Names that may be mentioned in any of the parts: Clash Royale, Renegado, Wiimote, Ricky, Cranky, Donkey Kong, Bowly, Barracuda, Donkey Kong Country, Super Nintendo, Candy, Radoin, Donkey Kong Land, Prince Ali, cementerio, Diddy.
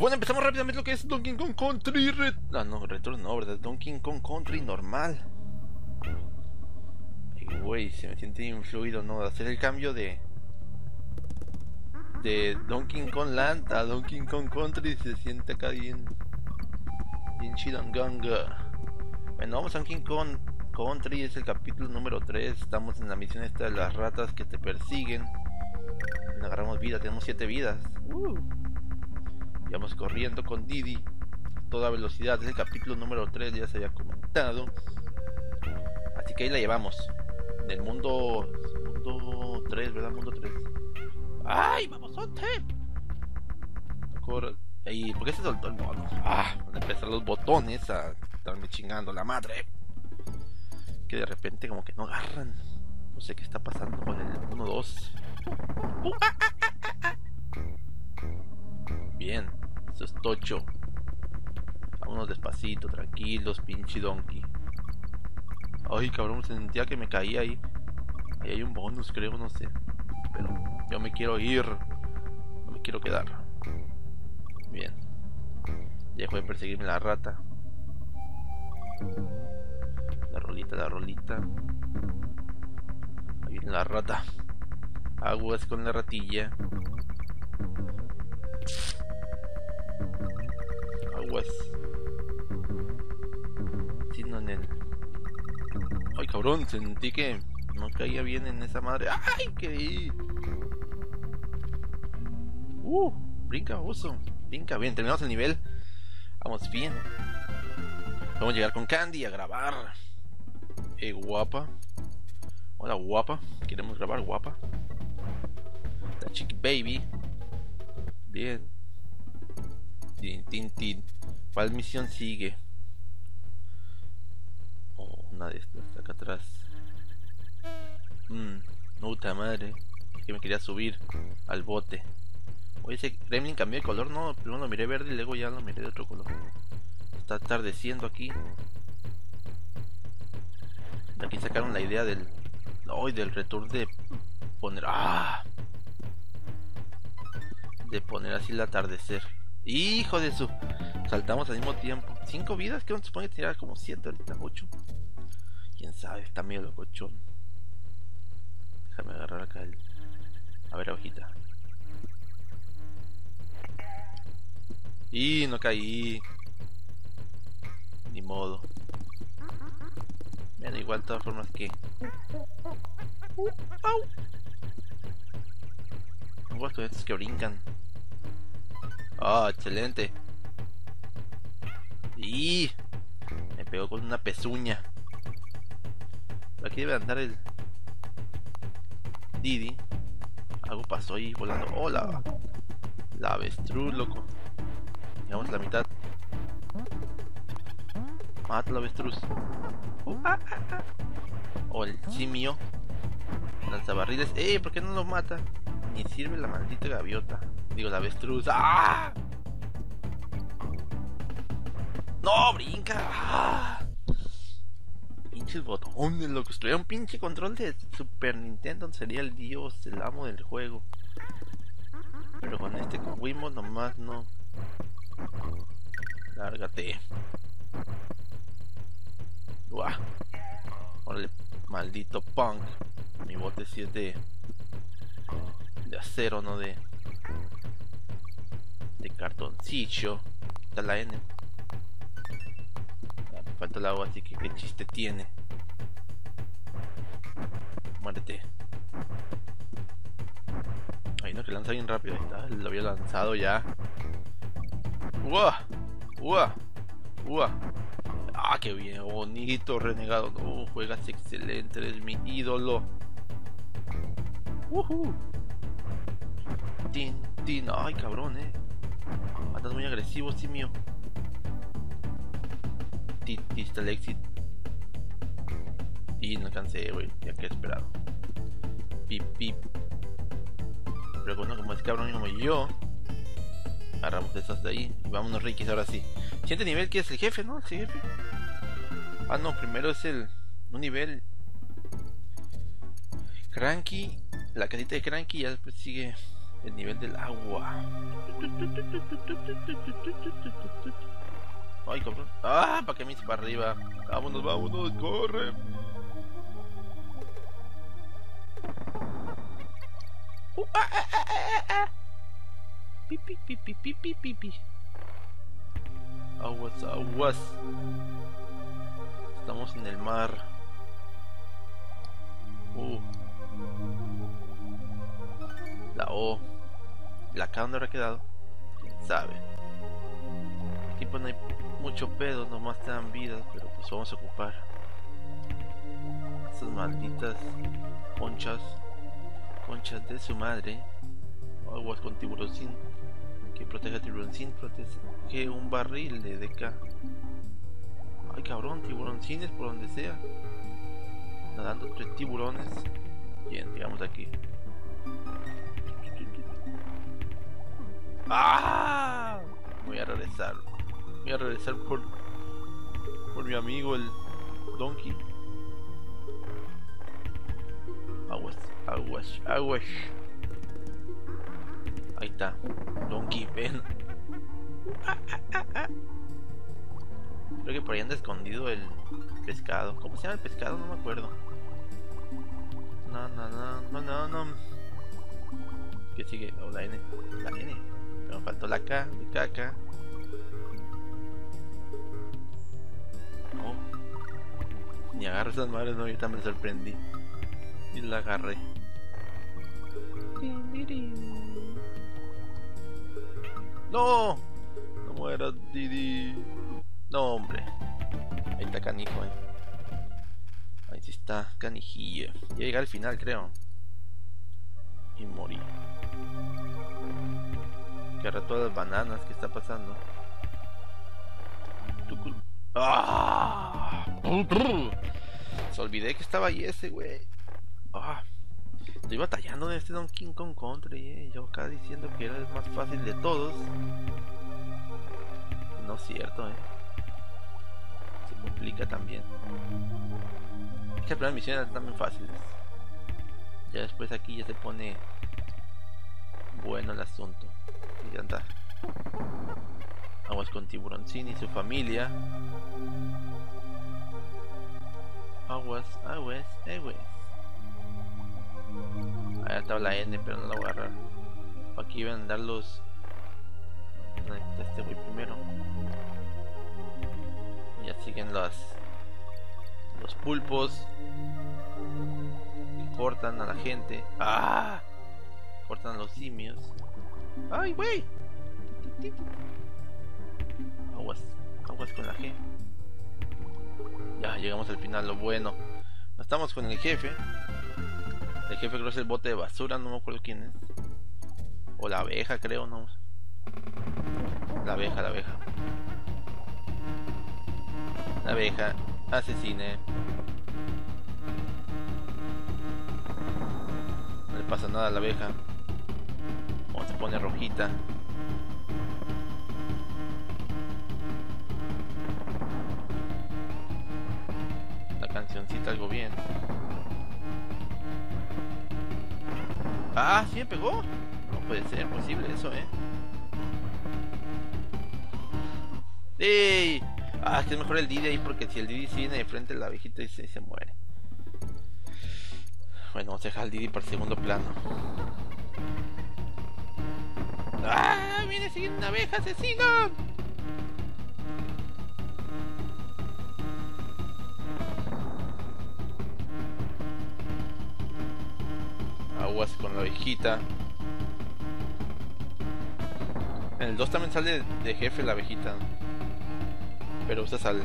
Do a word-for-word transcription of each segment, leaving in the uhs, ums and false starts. Bueno, empezamos rápidamente lo que es Donkey Kong Country. Ret ah, no, Return no, ¿verdad? Donkey Kong Country normal. Güey, se me siente influido, ¿no? Hacer el cambio de de Donkey Kong Land a Donkey Kong Country se siente acá bien, bien chilanganga. Bueno, vamos a Donkey Kong Country, es el capítulo número tres. Estamos en la misión esta de las ratas que te persiguen. Le agarramos vida, tenemos siete vidas. Uh. Y vamos corriendo con Diddy a toda velocidad. Es el capítulo número tres, ya se había comentado. Así que ahí la llevamos. En el mundo. Mundo tres, ¿verdad? Mundo tres. ¡Ay, babosote! Ey, ¿por qué se soltó el mono? Ah, van a empezar los botones a estarme chingando la madre. Que de repente, como que no agarran. No sé qué está pasando con el uno dos. Uh, ah, ah, ah, ah. Bien, eso es tocho. Vámonos despacito, tranquilos, pinche donkey. Ay, cabrón, sentía que me caía ahí. Ahí hay un bonus, creo, no sé. Pero yo me quiero ir. No me quiero quedar. Bien. Dejo de perseguirme la rata. La rolita, la rolita. Ahí viene la rata. Aguas con la ratilla. Aguas. Sino en él. Ay, cabrón, sentí que no caía bien en esa madre. Ay, que Uh, brinca, oso. Brinca, bien, terminamos el nivel. Vamos bien. Vamos a llegar con Candy a grabar. Eh, guapa. Hola, guapa. Queremos grabar, guapa. La chiqui baby. Bien. Tin, tin, tin. ¿Cuál misión sigue? Oh, una de estas está acá atrás. Mmm, puta madre. Que me quería subir al bote. Oye, ese gremlin cambió de color, no, primero lo miré verde y luego ya lo miré de otro color. Está atardeciendo aquí. De aquí sacaron la idea del... Ay, del return de poner... ¡Ah! De poner así el atardecer. ¡Hijo de su! Saltamos al mismo tiempo. Cinco vidas, creo que se supone que tirar como siete ahorita, ocho. Quién sabe, está medio locochón. Déjame agarrar acá el... A ver, hojita. Y no caí. Ni modo. Me da igual de todas formas que... Uh, au. Aguas con estos que brincan. Ah, oh, excelente. Y me pegó con una pezuña. Aquí debe andar el Diddy. Algo pasó ahí volando. Hola. Oh, la... la avestruz, loco. Llegamos a la mitad. Mata la avestruz. Uh, ah, ah, ah. O el simio. Lanzabarriles. ¡Eh! ¿Por qué no lo mata? Ni sirve la maldita gaviota. Digo, la avestruz. ¡Ah! ¡No! ¡Brinca! ¡Ah! Pinches botones, lo que estuviera un pinche control de Super Nintendo sería el dios, el amo del juego. Pero con este con Wiimote nomás no. Lárgate. ¡Uah! Órale, maldito punk. Mi bote sí es de... de acero, no de... de cartoncillo. Está la N. Ah, me falta el agua, así que qué chiste tiene. Muérete. Ay, no, que lanza bien rápido. Ahí está, lo había lanzado ya. ¡Uah! ¡Uah! ¡Uah! ¡Ah, qué bien! Bonito, renegado. ¡Oh, juegas excelente! Eres mi ídolo. ¡Woohoo! Tin, tin. ¡Ay, cabrón, eh! Andas muy agresivo, sí mío. Titi, está el exit. Y no alcancé, güey. Ya que he esperado. Pip, pip. Pero bueno, como es cabrón y como yo, agarramos esas de ahí. Y vámonos, Ricky, ahora sí. Siguiente nivel que es el jefe, ¿no? Sí, jefe. Ah, no, primero es el... un nivel... Cranky. La casita de Cranky, ya después sigue el nivel del agua. Ay, cabrón. Ah, para que me hice para arriba. Vámonos, vámonos, corre. Uh, ah, ah, ah, ah, ah. Pi, pi, pi, pi, pi, pi, pi, pi. Aguas, aguas. Estamos en el mar. Uh. La O. La K, ¿dónde habrá quedado? Quién sabe. Aquí pues no hay mucho pedo, nomás te dan vidas, pero pues vamos a ocupar estas malditas conchas. Conchas de su madre. Aguas con tiburoncín. Que protege a tiburoncín, protege un barril de D K. Ay cabrón, tiburoncines por donde sea. Nadando tres tiburones. Bien, llegamos aquí. ¡Ah! Voy a regresar. Voy a regresar por por mi amigo el Donkey. Aguas, aguas, aguas. Ahí está. Donkey, ven. Ah, ah, ah, ah. Creo que por ahí anda escondido el pescado. ¿Cómo se llama el pescado? No me acuerdo. No, no, no, no, no, no. ¿Qué sigue? Oh, la N. La N. Pero me faltó la K, la K, K. No. Ni agarro esas madres, no, ahorita me sorprendí. Y la agarré. ¡No! ¡No mueras, Diddy! No, hombre. Ahí está canijo, eh. Ahí sí está, canijilla. Ya llegué al final, creo. Y morí. Que agarré todas las bananas. ¿Qué está pasando? ¡Ah! Se olvidé que estaba ahí ese, güey. Ah, estoy batallando en este Donkey Kong Country, eh. Yo acá diciendo que era el más fácil de todos. No es cierto, eh. Se complica también. Estas primeras misiones están bien fáciles. Ya después aquí ya se pone bueno el asunto. Y ya anda. Aguas con tiburoncín y su familia. Aguas, aguas, aguas. Ahí estaba la N, pero no la voy a agarrar. Aquí iban a andar los... Este güey primero. Ya siguen las... Los pulpos. Que cortan a la gente. ¡Ah! Cortan a los simios. ¡Ay, güey! Aguas. Aguas con la G. Ya, llegamos al final, lo bueno. Estamos con el jefe. El jefe creo es el bote de basura, no me acuerdo quién es. O la abeja, creo, no. La abeja, la abeja. La abeja, asesine. No le pasa nada a la abeja. O se pone rojita. La cancioncita, algo bien. Ah, sí me pegó. No puede ser posible eso, eh. ¡Ey! Ah, es que es mejor el Diddy ahí, porque si el Diddy se viene de frente la abejita y se, se muere. Bueno, vamos a dejar al Diddy para el segundo plano. ¡Ah! ¡Viene a seguir una abeja asesina! Aguas con la abejita. En el dos también sale de jefe la abejita, pero usa sal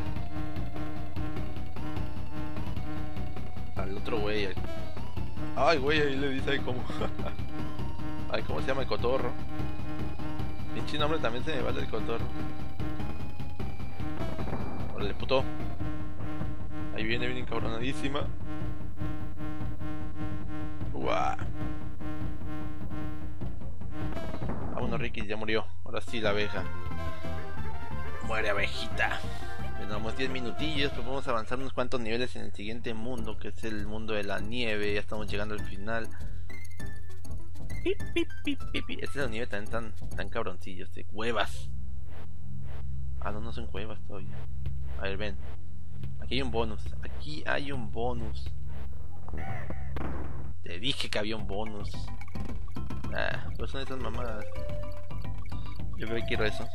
al otro güey. Ay güey, ahí le dice como ay, ¿cómo se llama el cotorro? Pinche nombre también se me vale el cotorro. Órale, puto. Ahí viene, viene encabronadísima. Guau. Ah, bueno, Ricky ya murió. Ahora sí la abeja. Muere, abejita. Tenemos diez minutillos, pero podemos avanzar unos cuantos niveles en el siguiente mundo, que es el mundo de la nieve. Ya estamos llegando al final. Pip, pip, pip, pip, pip. Este sonido también tan, tan cabroncillos de cuevas. Ah, no, no son cuevas todavía. A ver, ven. Aquí hay un bonus. Aquí hay un bonus. Te dije que había un bonus. Ah, pues son esas mamadas. Yo veo que quiero eso.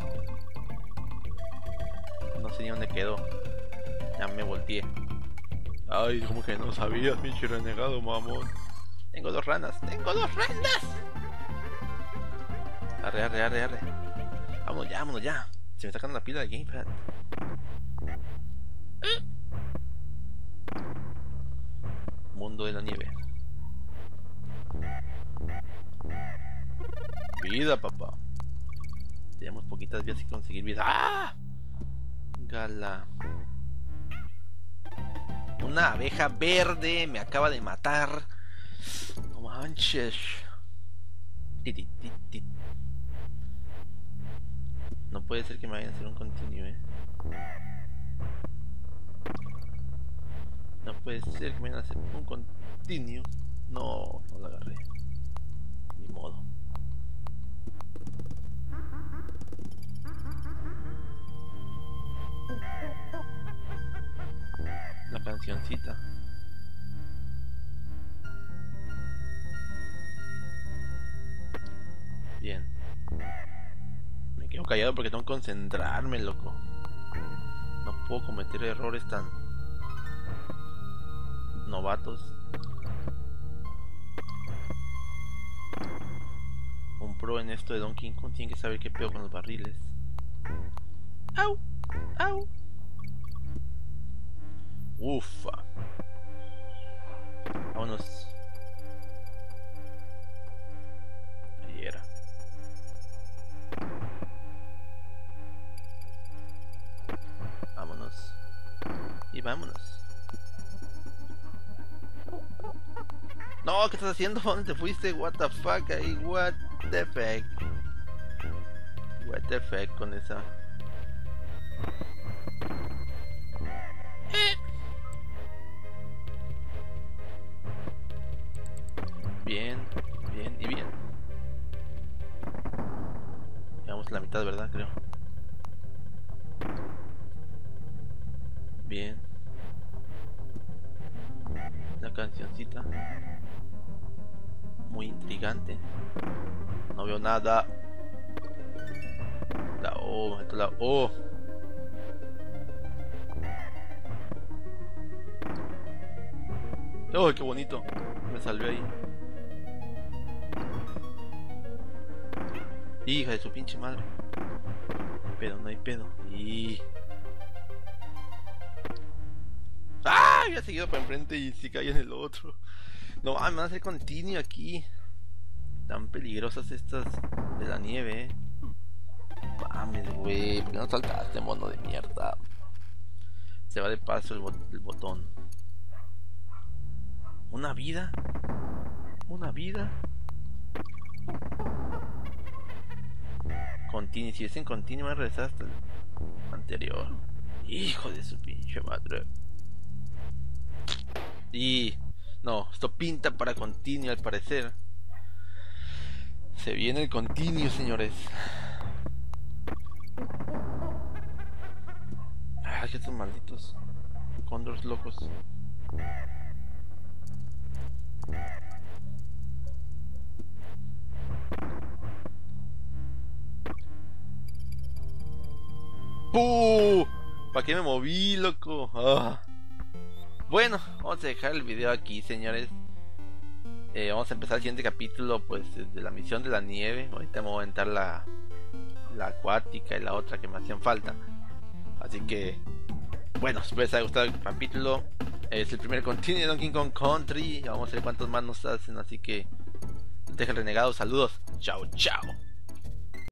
No sé ni dónde quedó. Ya me volteé. Ay, como que no sabías, pinche renegado, mamón. Tengo dos ranas. ¡Tengo dos ranas! Arre, arre, arre, arre. Vámonos ya, vámonos ya. Se me está sacando la pila de gamepad. ¿Eh? Mundo de la nieve. Vida, papá. Tenemos poquitas vías y conseguir vida. ¡Ah! Gala. Una abeja verde me acaba de matar. No manches. No puede ser que me vayan a hacer un continuo, eh. No puede ser que me vayan a hacer un continuo. No, no la agarré. Ni modo. La cancioncita. Bien. Me quedo callado porque tengo que concentrarme, loco. No puedo cometer errores tan novatos. Un pro en esto de Donkey Kong tiene que saber qué pedo con los barriles. ¡Au! ¡Au! Ufa. Vámonos. Ahí era. Vámonos. Y vámonos. No, ¿qué estás haciendo? ¿Dónde te fuiste? What the fuck ahí, what the fuck. What the fuck con esa. Eh. Bien, bien y bien. Llevamos la mitad, ¿verdad? Creo. Bien. La cancioncita. Muy intrigante. No veo nada. La O, la O. Oh, qué bonito. Me salvé ahí. Hija de su pinche madre. Pero no hay pedo. Y... ¡ah! Había seguido para enfrente y si caía en el otro. No, ah, me van a hacer continuo aquí. Tan peligrosas estas de la nieve, eh. Mames, güey. ¿Por qué no saltaste, mono de mierda? Se va de paso el, bot el botón. Una vida. Una vida. Continue, si es en continuo me regresas hasta el anterior. Hijo de su pinche madre. Y no, esto pinta para continuo al parecer. Se viene el continuo, señores. Ay, estos malditos cóndores locos. ¡Puh! ¿Para qué me moví, loco? Ah. Bueno, vamos a dejar el video aquí, señores. eh, Vamos a empezar el siguiente capítulo, pues, de la misión de la nieve. Ahorita me voy a aventar la, la acuática y la otra que me hacían falta. Así que, bueno, espero les haya gustado el capítulo. Es el primer continuo de Donkey Kong Country. Vamos a ver cuántos más nos hacen, así que deja el renegado, saludos. Chao, chao.